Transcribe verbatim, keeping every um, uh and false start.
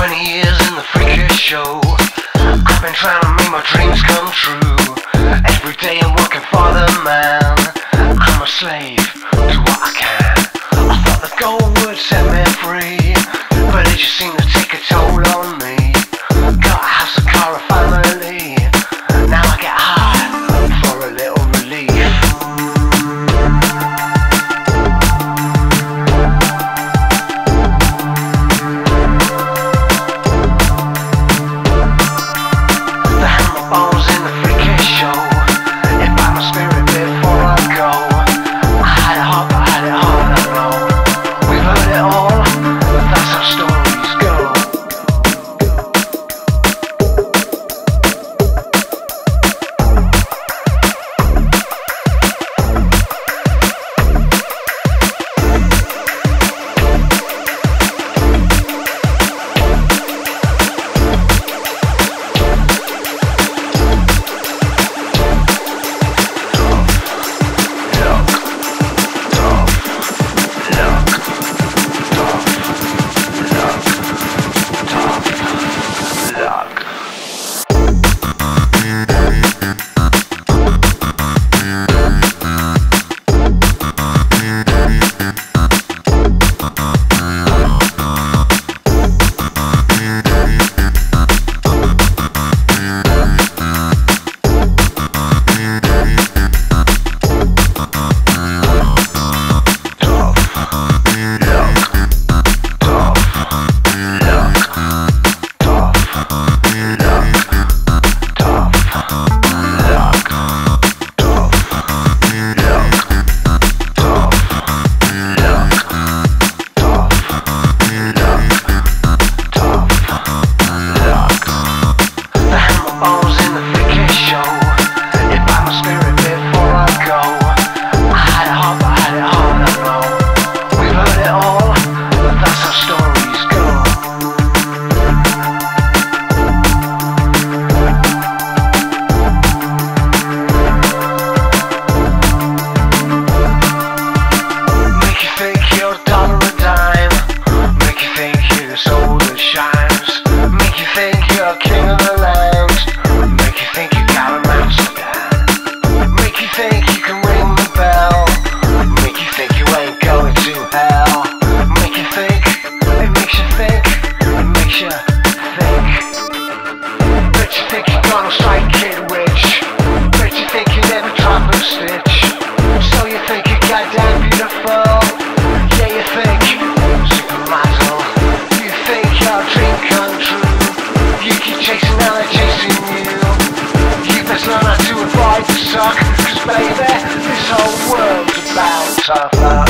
twenty years in the freak show. I've been trying to make my dreams come true. Every day I'm working for the man. I'm a slave to what I can. I thought the gold would set me free, but it just seemed to take a toll on me. Got a house, a car, a family. Now I get high for a little relief. The hammer balls in the freakish show. It bite my spirit before I go. I had it hard, but I had it hard and low. We've heard it all, but that's our story. Cause baby, this whole world's about to fall.